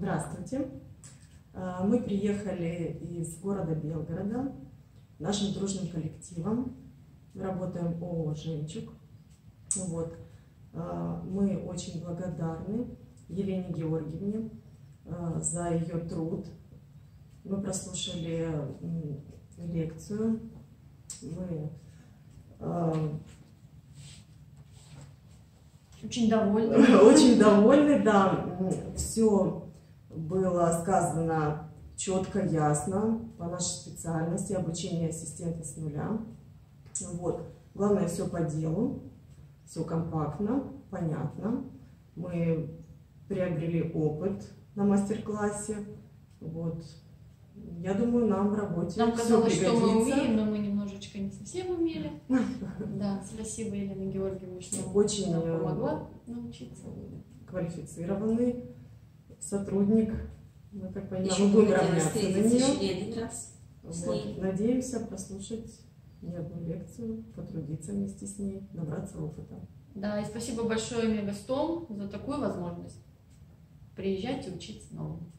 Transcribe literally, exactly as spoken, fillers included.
Здравствуйте. Мы приехали из города Белгорода нашим дружным коллективом. Мы работаем ООО «Женчуг». Вот. Мы очень благодарны Елене Георгиевне за ее труд. Мы прослушали лекцию. Мы очень довольны. Очень довольны, да. Все было сказано четко, ясно по нашей специальности обучение ассистента с нуля. Вот. Главное, все по делу, все компактно, понятно. Мы приобрели опыт на мастер-классе. Вот. Я думаю, нам в работе нам казалось, что мы умеем, но мы немножечко не совсем умели. Да, спасибо, Елена Георгиевна, что очень нам помогла научиться. Квалифицированный сотрудник. Мы, как понимаем, мы будем равняться на нее. Вот. Надеемся прослушать не одну лекцию, потрудиться вместе с ней, набраться опыта. Да, и спасибо большое Мегастом за такую возможность приезжать и учиться новому.